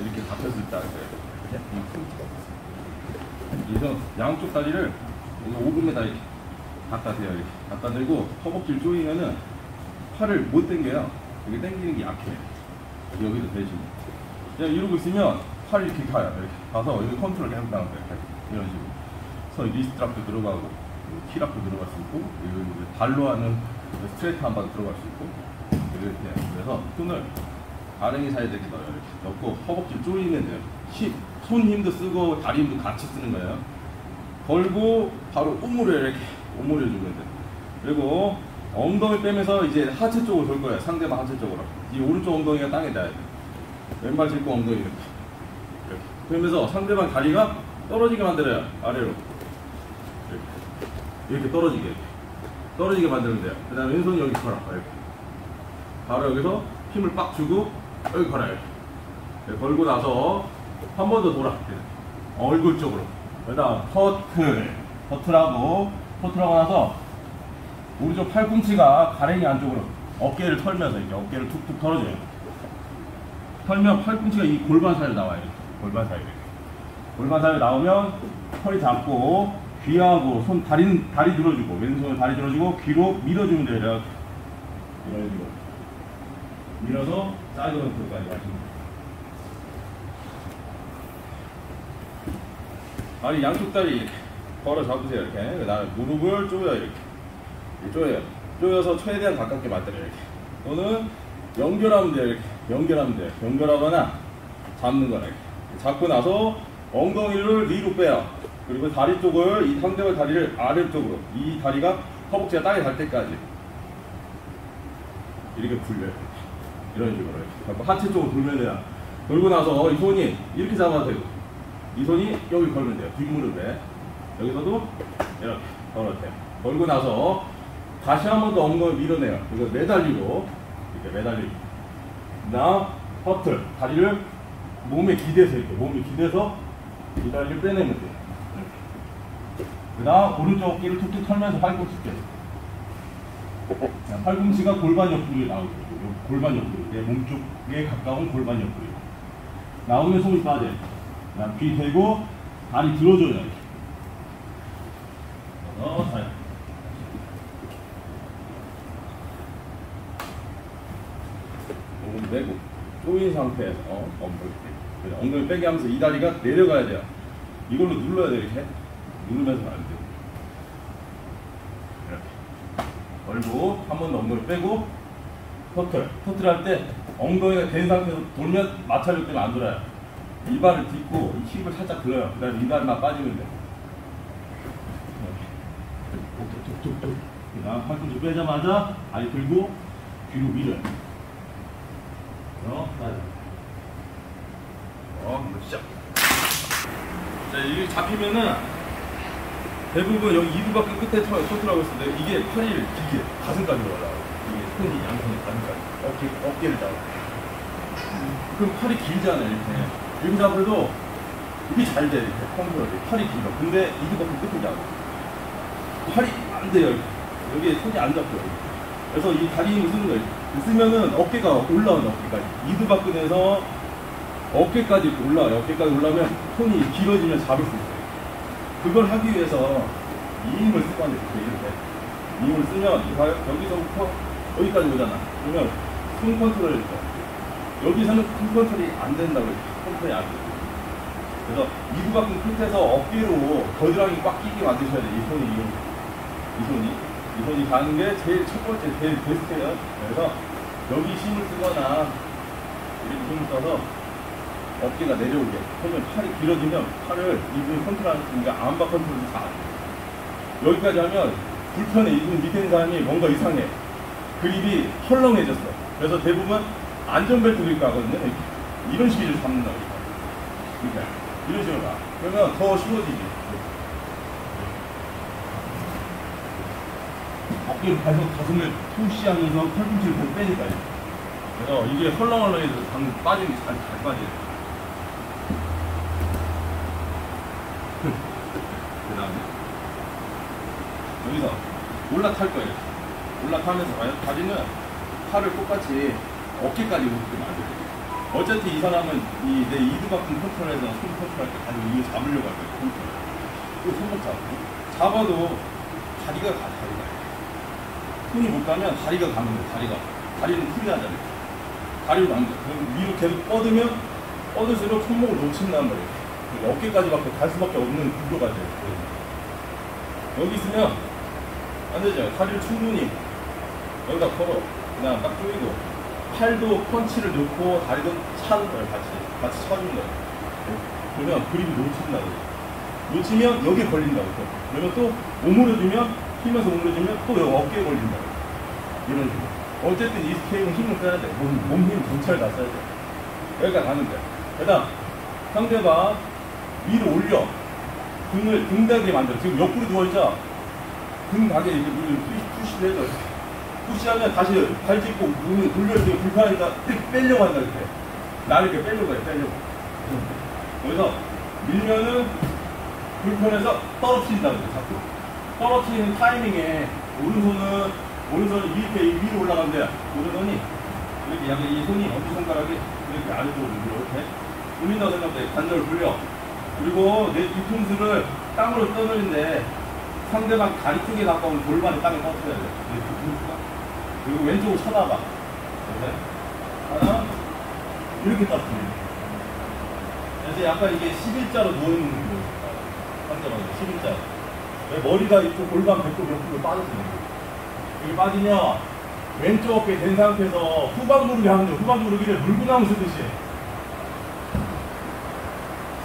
이렇게 잡혀서 있다는 거예요. 그래서 양쪽 다리를 오금에다 이렇게 갖다 대요. 이렇게 갖다 대고 허벅지를 조이면은 팔을 못 당겨요. 여기 당기는 게 약해요. 여기도 대시면 그냥 이러고 있으면 팔이 이렇게 가요. 이렇게 가서 여기 컨트롤 계속 나온 거예요. 이런 식으로. 그래서 리스트랍도 들어가고 키랍도 들어갈 수 있고, 여기 발로 하는 스트레이트 한 번 들어갈 수 있고, 이렇게. 그래서 손을 아랭이 사이드에 넣어요. 이렇게 넣고 허벅지 조이면 돼요. 손 힘도 쓰고 다리 힘도 같이 쓰는 거예요. 걸고 바로 오므려 이렇게 오므려 주면 돼요. 그리고 엉덩이 빼면서 이제 하체 쪽으로 돌 거예요. 상대방 하체 쪽으로. 이 오른쪽 엉덩이가 땅에 닿아야 돼요. 왼발 짚고 엉덩이 이렇게. 그러면서 상대방 다리가 떨어지게 만들어요. 아래로. 이렇게 떨어지게. 떨어지게 만들면 돼요. 그 다음에 왼손이 여기 걸어. 이렇게. 바로 여기서 힘을 빡 주고 여기 걸어요. 이렇게. 네, 걸고 나서 한 번 더 돌아. 얼굴 쪽으로. 그다음 터틀. 터틀하고 나서 오른쪽 팔꿈치가 가랭이 안쪽으로 어깨를 털면서 이렇게 어깨를 툭툭 털어줘요. 털면 팔꿈치가 이 골반 사이로 나와요. 골반 사이로. 골반 사이로 나오면 허리 잡고 귀하고 손 다리 들어주고 왼손 다리 들어주고 귀로 밀어주면 돼요. 이렇게 이런 식으로 밀어서 사이드 컨트롤까지 마십니다. 다리 양쪽 다리 이렇게 걸어 잡으세요. 이렇게 그다음에 무릎을 쪼여요. 이렇게 쪼여서 최대한 가깝게 맞대요. 이렇게 또는 연결하면 돼요. 이렇게 연결하면 돼요. 연결하거나 잡는 거나 이렇게 잡고 나서 엉덩이를 위로 빼요. 그리고 다리 쪽을 이 상대방 다리를 아래쪽으로 이 다리가 허벅지가 땅에 닿을 때까지 이렇게 굴려요. 이런 식으로 이렇게 하체 쪽으로 돌면 돼요. 돌고 나서 이 손이 이렇게 잡아도 되고 이 손이 여기 걸면 돼요. 뒷무릎에 여기서도 이렇게 걸어도 돼요. 걸고 나서 다시 한 번 더 엉덩이 밀어내요. 이거 매달리고 이렇게 매달리고 그다음 허틀 다리를 몸에 기대서 이렇게 몸에 기대서 이 다리를 빼내면 돼요. 그다음 오른쪽 어깨를 툭툭 털면서 팔꿈치 빼요. 팔꿈치가 골반 옆구리 나오고 골반 옆구리 내 몸쪽에 가까운 골반 옆구리 나오면 손이 빠져요. 그다음 귀 대고 다리 들어줘요. 이렇게. 몸을 내고 조인 상태에서 엉덩이 빼게 하면서 이 다리가 내려가야 돼요. 이걸로 눌러야 돼요. 이렇게 누르면서 안 돼요. 이렇게 걸고 한 번 더 엉덩이 빼고 터틀 할 때 엉덩이가 된 상태에서 돌면 마찰력 때문에 안 돌아요. 이 발을 딛고 이 힙을 살짝 들어요. 그 다음에 이 발만 빠지면 돼요. 팔꿈치 빼자마자 다리 들고 뒤로 밀어요. 시작. 자, 이게 잡히면은 대부분 여기 이두박근 끝에 터트라고 했었는데 이게 팔이 길게 가슴까지 올라와요. 이게 손이 양손에 가슴까지 어깨를 잡아. 그럼 팔이 길잖아요. 이렇게 잡아도 이게 잘 돼. 이렇게 컨트롤이 팔이 길어. 근데 이두박근 끝에 잡아. 팔이 안 돼요. 이렇게. 여기에 손이 안 잡혀요. 그래서 이 다리 힘을 쓰는 거예요. 쓰면은 어깨가 올라오는 어깨까지. 이두박근에서 어깨까지 올라와요. 어깨까지 올라오면 손이 길어지면 잡을 수 있어요. 그걸 하기 위해서 이 힘을 쓰고 하는데, 이 힘을 쓰면 여기서부터 여기까지 오잖아. 그러면 손 컨트롤을 해줘요. 여기서는 손 컨트롤이 안 된다고 해요. 컨트롤이 안 돼요. 그래서 이두박근 끝에서 어깨로 겨드랑이 꽉 끼게 만드셔야 돼요. 이 손이. 이 손이 가는 게 제일 첫 번째, 제일 베스트예요. 그래서 여기 힘을 쓰거나 이렇게 힘을 써서 어깨가 내려오게. 그러면 팔이 길어지면 팔을 이분 컨트롤하는 게 암바 컨트롤도 다 안 돼요. 여기까지 하면 불편해. 이분 밑에 있는 사람이 뭔가 이상해. 그립이 헐렁해졌어. 그래서 대부분 안전벨트 그립 가거든요. 이렇게. 이런 식으로 잡는다고. 그러니까 이런 식으로 가. 그러면 더 쉬워지지. 어깨로 가슴을 푸시하면서 팔꿈치를 못 빼니까요. 그래서 이게 헐렁헐렁해서 방금 빠지는 게 잘 빠져요. 그 다음에 여기서 올라탈 거예요. 올라타면서 다리는 팔을 똑같이 어깨까지 오게 만들어요. 어차피 이 사람은 내 이두박 컨트롤에서 손 컨트롤할 때 가지고 이거 잡으려고 할 거예요. 이거 손목 잡아도 다리가 가, 다리가. 손이 못 가면 다리가 가는 거예요, 다리가. 다리는 풀리하잖아요. 다리로 안 돼. 위로 계속 뻗으면 뻗을수록 손목을 놓친단 말이에요. 어깨까지밖에 갈 수밖에 없는 구조가 돼요. 여기 있으면 안 되죠. 다리를 충분히 여기다 걸어. 그냥 딱 조이고. 팔도 펀치를 놓고 다리도 차는 거예요. 같이 쳐주는 거예요. 그러면 그립이 놓친다고. 놓치면 여기에 걸린다고. 그러면 또 오므려주면, 힘에서 오므려주면 또 여기 어깨에 걸린다고. 이런 식으로. 어쨌든 이 스케일은 힘을 써야 돼. 몸 힘 전체를 다 써야 돼. 여기까지 가는 거야. 그 다음, 상대방 위로 올려. 등을 등다리에 만들어. 지금 옆구리 누워있자. 등 다리에 이렇게 푸시를 해줘. 푸시하면 다시 발 짚고 눈을 돌려주면 불편하니까 빼려고 한다. 이렇게 나를 이렇게 빼려고 해. 빼려고. 그래서 밀면은 불편해서 떨어뜨린다. 자꾸 떨어뜨리는 타이밍에 오른손이 위로 올라가는데 오른손이 이렇게 약간 이 손이 엄지손가락이 이렇게 아래쪽으로 이렇게 돌린다고 생각해. 관절을 돌려. 그리고 내 뒤통수를 땅으로 떠내는데 상대방 다리 쪽에 가까운 골반에 땅에 떨어뜨려야 돼. 내 뒤통수가. 그리고 왼쪽으로 쳐다봐. 하나, 이렇게 떴습니다. 그래서 약간 이게 11자로 누워있는 거예요. 상대방이 11자로. 머리가 이쪽 골반 배꼽 옆으로 빠졌습니다. 여기 빠지면 왼쪽 어깨 된 상태에서 후방무릎이 하는데 후방무릎이를 물고 나무 쓰듯이.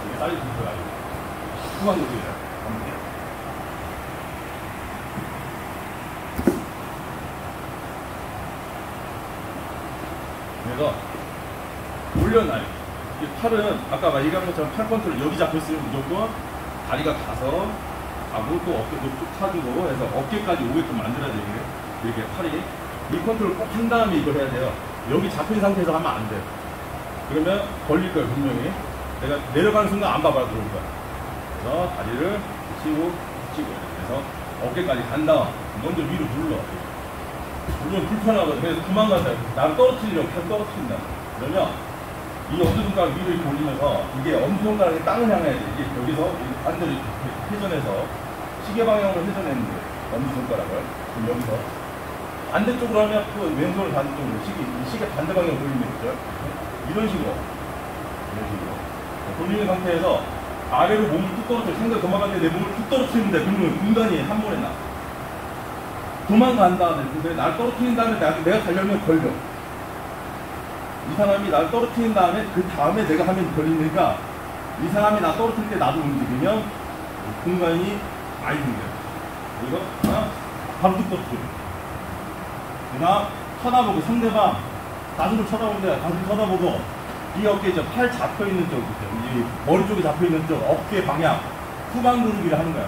이게 사이즈 좋아요. 후방무릎이에요. 그래서 올려놔요. 이 팔은 아까 막 얘기한 것처럼 팔 컨트롤 여기 잡혔으면 무조건 다리가 가서 가고 또 어깨도 쭉 차주고 해서 어깨까지 오게끔 만들어야 돼요. 이렇게 팔이 이 컨트롤 꼭 한 다음에 이걸 해야 돼요. 여기 잡힌 상태에서 하면 안 돼요. 그러면 걸릴 거예요. 분명히 내가 내려가는 순간 안 봐봐야 들어올 거야. 그래서 다리를 붙이고 그래서 어깨까지 간 다음 먼저 위로 눌러. 물론 불편하거든. 그래서 도망가서 나를 떨어뜨리려고 계속 떨어뜨린다. 그러면 이 엄지손가락 위로 이렇게 올리면서 이게 엄지손가락이 땅을 향해야 돼. 이게 여기서 반대로 회전해서 시계 방향으로 회전했는 거예요. 엄지손가락을. 그럼 여기서 반대쪽으로 하면 또 왼손을 반대쪽으로 시계 반대 방향으로 돌리면 되죠. 이런 식으로 돌리는 상태에서 아래로 몸을 뚝 떨어뜨려. 생각 도망갔는데 내 몸을 뚝 떨어뜨리는데 그러면 인간이 한 번에 나. 도망간 다음에 날 떨어뜨린 다음에 내가 가려면 걸려. 이 사람이 날 떨어뜨린 다음에 그 다음에 내가 하면 걸리니까 이 사람이 나 떨어뜨릴 때 나도 움직이면 공간이 아예 생겨요. 그리고 하나 바로 떨어뜨려. 그다음 쳐다보고 상대방 가슴을 쳐다보는데 가슴 쳐다보고 이 어깨 저 팔 잡혀 있는 쪽, 이 머리 쪽에 잡혀 있는 쪽 어깨 방향 후방무릎이라 하는 거야.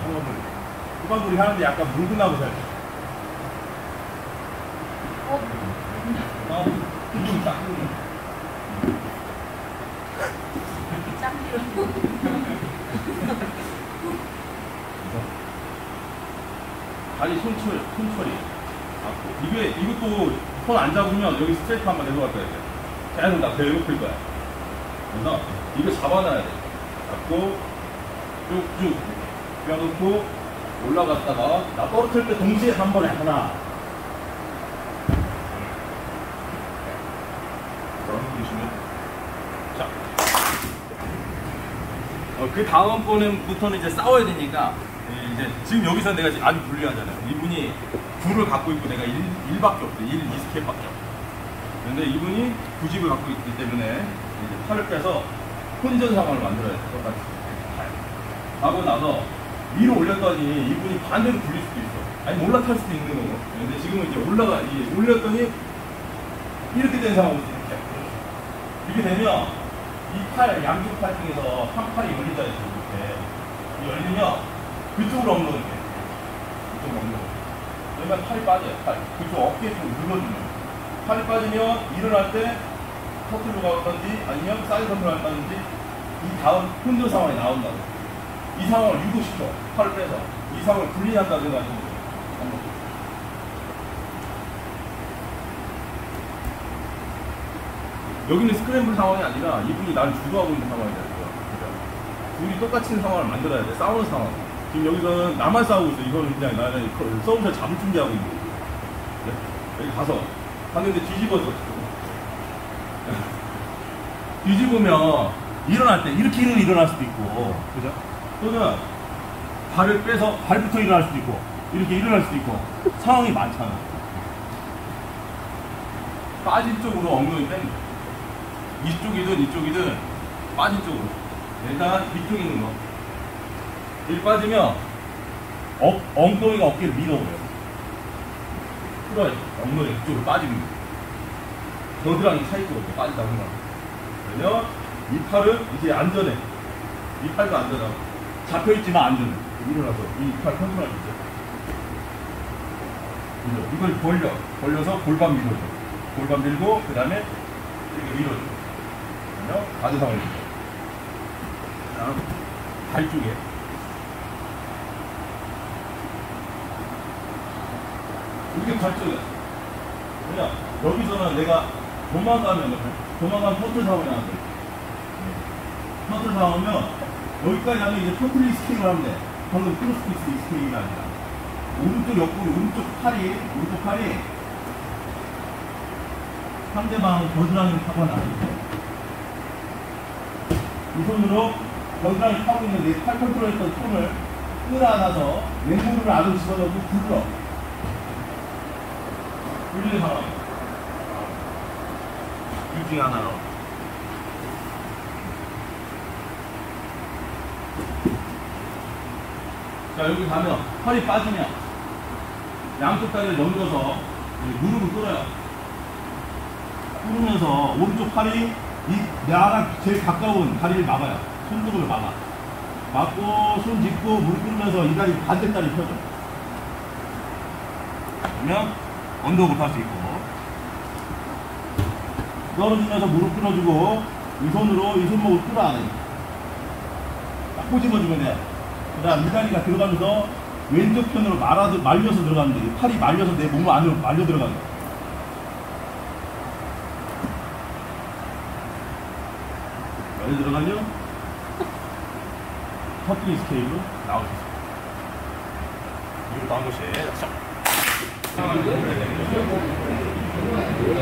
후방무릎 하는데 약간 물고 나고 살죠. 다리 손처리. 이게 이것도 손 안 잡으면 여기 스트레치 한번 내려갈 거야. 계속 나 배고플 거야. 그래서 이거 잡아놔야 돼. 잡고 쭉쭉 뼈 놓고 올라갔다가 나 떨어뜨릴 때 동시에 한 번에 하나. 그 다음 번부터는 이제 싸워야 되니까 이제 지금 여기서 내가 아주 불리하잖아요. 이분이 9를 갖고 있고 내가 1밖에 없어요. 1, 2스텝밖에 없어요. 그런데 이분이 9집을 갖고 있기 때문에 이제 팔을 빼서 혼전 상황을 만들어야 돼요. 똑같이 하고 나서 위로 올렸더니 이분이 반대로 굴릴 수도 있어. 아니 올라탈 수도 있는 거고. 근데 지금은 이제 올렸더니 이렇게 된 상황이지. 이렇게 되면 이 팔, 양쪽 팔 중에서 한 팔이 열리잖아요. 이렇게. 열리면 그쪽으로 엉덩이 돼. 그쪽으로 엉덩이. 그러면 팔이 빠져요. 팔. 그쪽 어깨 쪽으로 눌러주는 거예요. 팔이 빠지면 일어날 때 터틀로 가든지 아니면 사이드 컨트롤 한다든지 이 다음 혼전 상황이 나온다고. 이 상황을 유도시켜. 팔을 빼서. 이 상황을 분리한다고 해가지고. 여기는 스크램블 상황이 아니라 이분이 나를 주도하고 있는 상황이 되는 거야. 둘이 똑같은 상황을 만들어야 돼. 싸우는 상황. 지금 여기서는 나만 싸우고 있어. 이거는 그냥 나는 서브샷 잡을 준비하고 있는 거지. 네? 여기 가서 봤는데 뒤집어져. 뒤집으면 일어날 때 이렇게 일어날 수도 있고, 그죠? 또는 발을 빼서 발부터 일어날 수도 있고, 이렇게 일어날 수도 있고, 상황이 많잖아. 빠진 쪽으로 엉덩이 뺀다. 이쪽이든 빠진 쪽으로. 일단 이쪽에 있는 거. 여기 빠지면 엉덩이가 어깨를 밀어버려요. 풀어야지. 엉덩이가 이쪽으로 빠지는 거예요. 겨드랑이 차이쪽으로 빠진다고 생각해요. 그러면 이 팔은 이제 안전해. 이 팔도 안전하고 잡혀있지만 안전해. 일어나서 이 팔 컨트롤할 수 있어. 이걸 벌려서 골반 밀어줘. 골반 밀고 그 다음에 이렇게 밀어줘. 그러면 가지상을 밀어줘. 발 쪽에 이게 발 쪽이야. 그냥 여기서는 내가 도망가면 퍼즐 사원이 안 돼. 퍼즐 사원이면 여기까지 하면 이제 퍼즐리 스케일을 하면 돼. 방금 크로스피스 스케일이 아니라 오른쪽 팔이 상대방 겨드랑이를 타거나 이 손으로 겨드랑이 타고 있는데 팔 컨트롤했던 손을 끌어안아서 왼손으로 아주 집어넣고 굴리는 상황이에요. 둘 중에 하나로 자 여기 가면 팔이 빠지면 양쪽 다리를 넘겨서 무릎을 꿇어요. 꿇으면서 오른쪽 팔이 나랑 제일 가까운 다리를 막아요. 손등을 막고 손 짚고 무릎 꿇으면서 이 다리 반대 다리 펴줘. 그러면 언더볼 할 수 있고 떨어지면서 무릎 끌어주고 이 손으로 이 손목을 끌어안아. 딱 꼬집어주면 돼. 그 다음 이 다리가 들어가면서 왼쪽 편으로 말려서 들어가면 돼. 팔이 말려서 내 몸 안으로 말려 들어가는 거야. 말려 들어가면 터틀리 스케일로 나올 수 있어. 이것도 한 번씩.